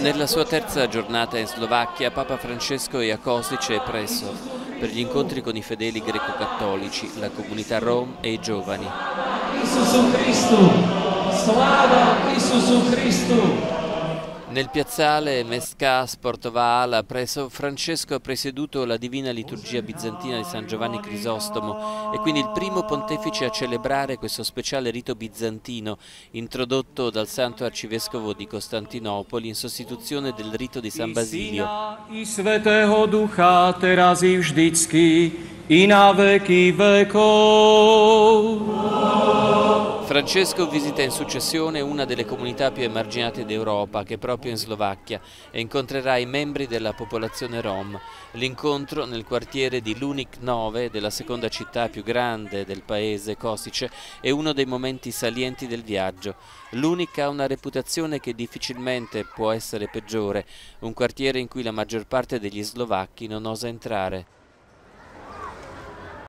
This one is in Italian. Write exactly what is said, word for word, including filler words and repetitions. Nella sua terza giornata in Slovacchia, Papa Francesco è a Kosice e Presov per gli incontri con i fedeli greco-cattolici, la comunità rom e i giovani. Nel piazzale Mestskà Sportovà Hala, presso Francesco ha presieduto la Divina Liturgia Bizantina di San Giovanni Crisostomo e quindi il primo pontefice a celebrare questo speciale rito bizantino introdotto dal Santo Arcivescovo di Costantinopoli in sostituzione del rito di San Basilio. Francesco visita in successione una delle comunità più emarginate d'Europa, che è proprio in Slovacchia, e incontrerà i membri della popolazione rom. L'incontro nel quartiere di Lunik nove, della seconda città più grande del paese, Kosice, è uno dei momenti salienti del viaggio. Lunik ha una reputazione che difficilmente può essere peggiore, un quartiere in cui la maggior parte degli slovacchi non osa entrare.